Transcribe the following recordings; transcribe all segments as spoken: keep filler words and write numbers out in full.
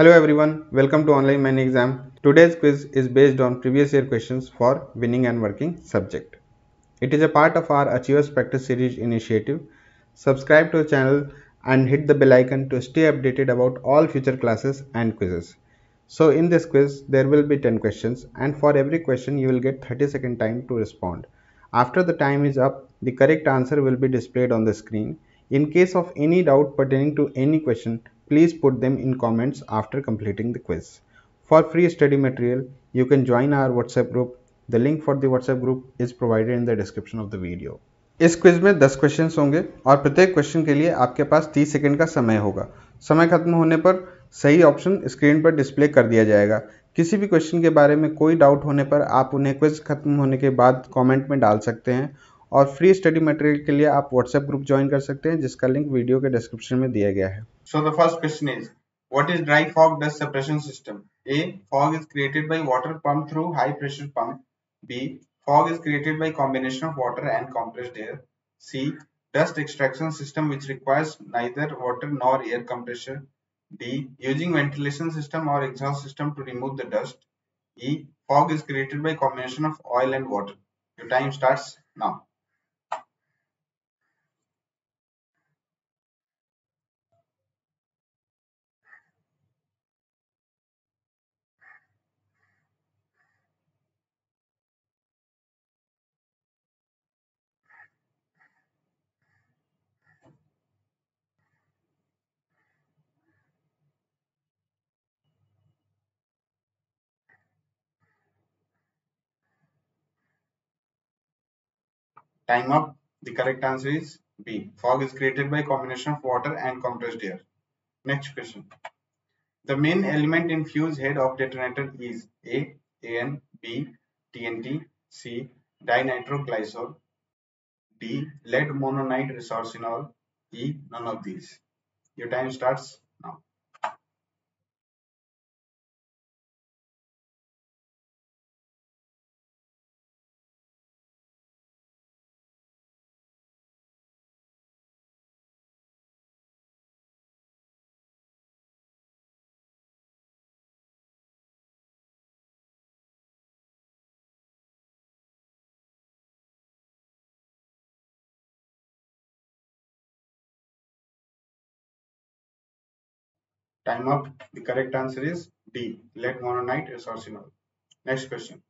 Hello everyone, welcome to Online Mining Exam. Today's quiz is based on previous year questions for winning and working subject. It is a part of our Achievers Practice Series initiative. Subscribe to the channel and hit the bell icon to stay updated about all future classes and quizzes. So in this quiz, there will be ten questions and for every question you will get thirty second time to respond. After the time is up, the correct answer will be displayed on the screen. In case of any doubt pertaining to any question, please put them in comments after completing the quiz. For free study material, you can join our WhatsApp group. The link for the WhatsApp group is provided in the description of the video. इस quiz में दस questions होंगे और प्रत्येक question के लिए आपके पास तीस सेकंड का समय होगा. समय खत्म होने पर सही ऑप्शन स्क्रीन पर डिस्प्ले कर दिया जाएगा. किसी भी क्वेश्चन के बारे में कोई डाउट होने पर आप उन्हें क्विज खत्म होने के बाद कमेंट में डाल सकते हैं और फ्री स्टडी मटेरियल के लिए आप WhatsApp ग्रुप ज्वाइन कर सकते हैं जिसका लिंक वीडियो के डिस्क्रिप्शन में दिया गया है. So the first question is, what is dry fog dust suppression system? A. Fog is created by water pumped through high pressure pump. B. Fog is created by combination of water and compressed air. C. Dust extraction system which requires neither water nor air compressor. D. Using ventilation system or exhaust system to remove the dust. E. Fog is created by combination of oil and water. Your time starts now. Time up. The correct answer is B. Fog is created by combination of water and compressed air. Next question. The main element in fuse head of detonator is A. AN, B. T N T, C. Dinitroglycerol, D. Lead mononide resorcinol, E. None of these. Your time starts now. Time up. The correct answer is D. Lead mononide resorcinol. Next question.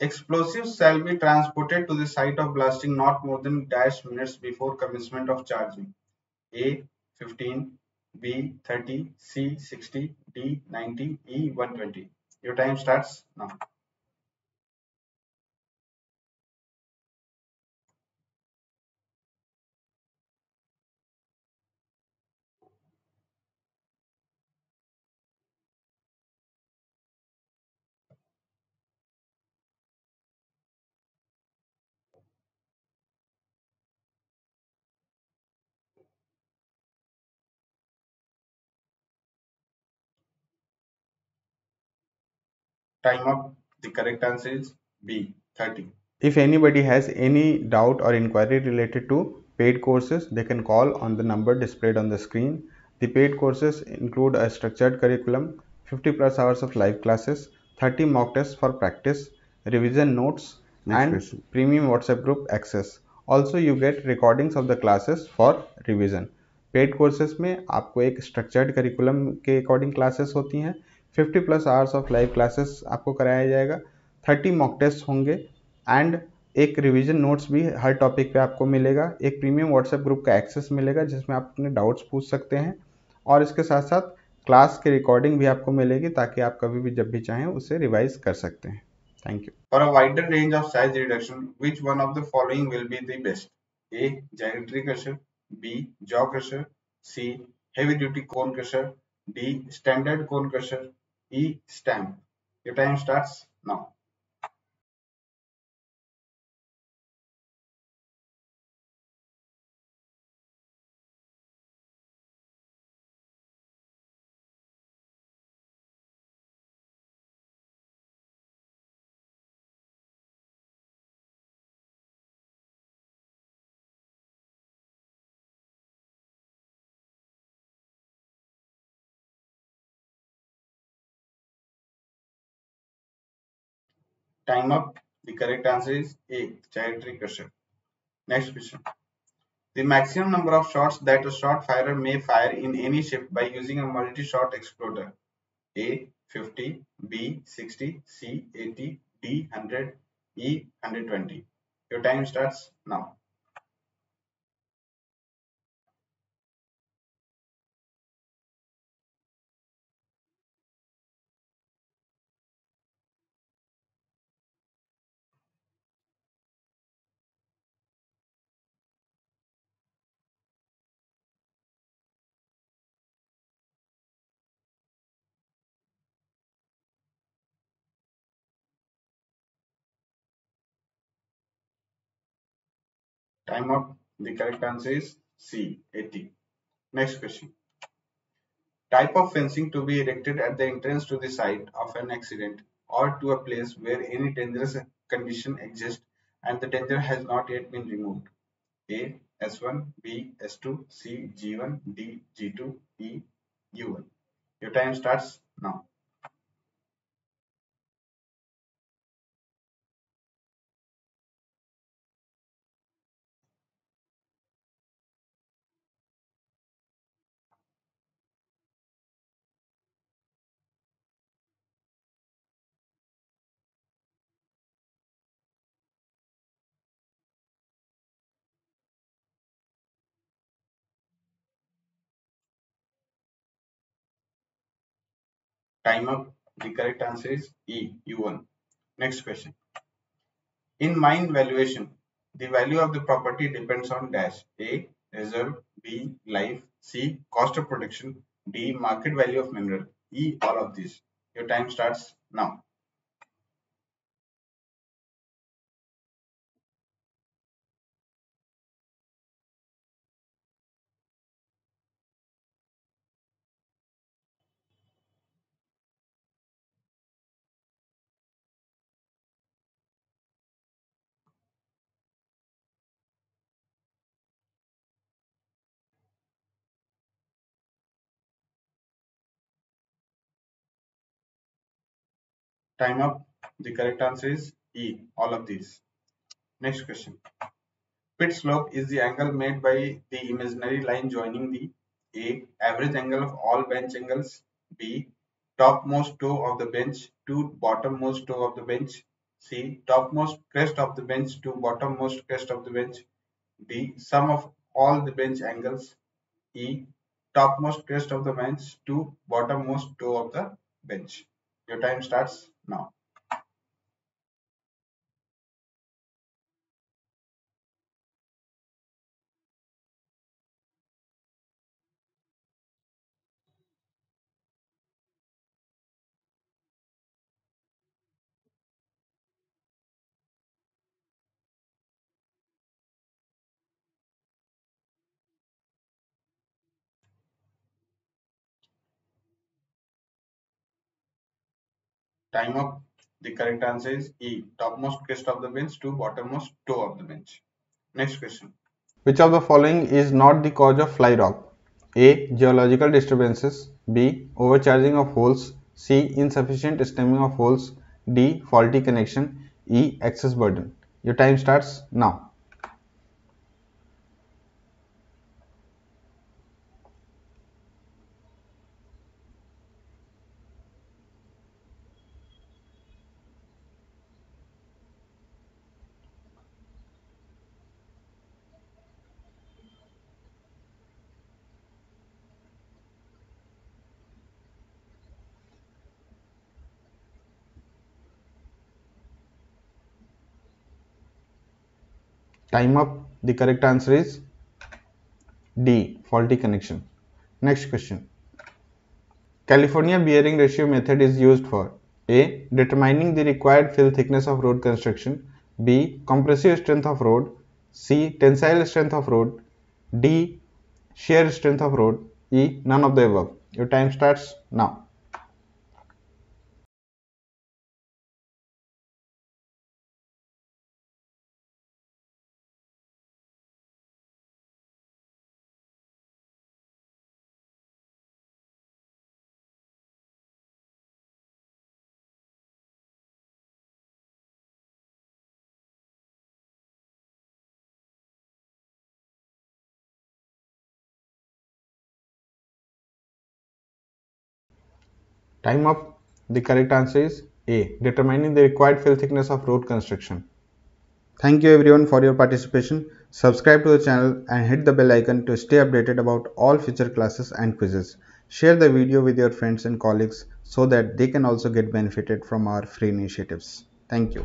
Explosives shall be transported to the site of blasting not more than dash minutes before commencement of charging. A. fifteen, B. thirty, C. sixty, D. ninety, E. one hundred twenty. Your time starts now. Time up. The correct answer is B. thirty. If anybody has any doubt or inquiry related to paid courses, they can call on the number displayed on the screen. The paid courses include a structured curriculum, fifty plus hours of live classes, thirty mock tests for practice, revision notes, Next and question. Premium WhatsApp group access. Also, you get recordings of the classes for revision. Paid courses में आपको एक structured curriculum के according classes होती हैं. fifty plus hours of live classes आपको कराया जाएगा, thirty mock tests होंगे and एक revision notes भी हर topic पे आपको मिलेगा, एक premium WhatsApp group का access मिलेगा जिसमें आप अपने doubts पूछ सकते हैं और इसके साथ साथ class के recording भी आपको मिलेगी ताकि आप कभी भी जब भी चाहें उसे revise कर सकते हैं. Thank you. For a wider range of size reduction, which one of the following will be the best? A. Gyratory crusher, B. Jaw crusher, C. Heavy duty cone crusher, D. Standard cone crusher, E. Stamp. Your time starts now. Time up. The correct answer is A. Chaitri Kashyap. Next question. The maximum number of shots that a shot firer may fire in any shift by using a multi-shot exploder. A. fifty, B. sixty, C. eighty, D. one hundred, E. one hundred twenty. Your time starts now. Time up. The correct answer is C. eighty. Next question. Type of fencing to be erected at the entrance to the site of an accident or to a place where any dangerous condition exists and the danger has not yet been removed. A. S one, B. S two, C. G one, D. G two, E. U one. Your time starts now. Time up. The correct answer is E. U one. Next question. In mine valuation, the value of the property depends on dash. A. Reserve. B. Life. C. Cost of production. D. Market value of mineral. E. All of these. Your time starts now. Time up. The correct answer is E. All of these. Next question. Pit slope is the angle made by the imaginary line joining the A. Average angle of all bench angles. B. Topmost toe of the bench to bottommost toe of the bench. C. Topmost crest of the bench to bottommost crest of the bench. D. Sum of all the bench angles. E. Topmost crest of the bench to bottommost toe of the bench. Your time starts now. Time up. The correct answer is E. Topmost crest of the bench to bottommost toe of the bench. Next question. Which of the following is not the cause of fly rock? A. Geological disturbances. B. Overcharging of holes. C. Insufficient stemming of holes. D. Faulty connection. E. Excess burden. Your time starts now. Time up. The correct answer is D. Faulty connection. Next question. California Bearing Ratio method is used for A. Determining the required fill thickness of road construction. B. Compressive strength of road. C. Tensile strength of road. D. Shear strength of road. E. None of the above. Your time starts now. Time up. The correct answer is A. Determining the required fill thickness of road construction. Thank you everyone for your participation. Subscribe to the channel and hit the bell icon to stay updated about all future classes and quizzes. Share the video with your friends and colleagues so that they can also get benefited from our free initiatives. Thank you.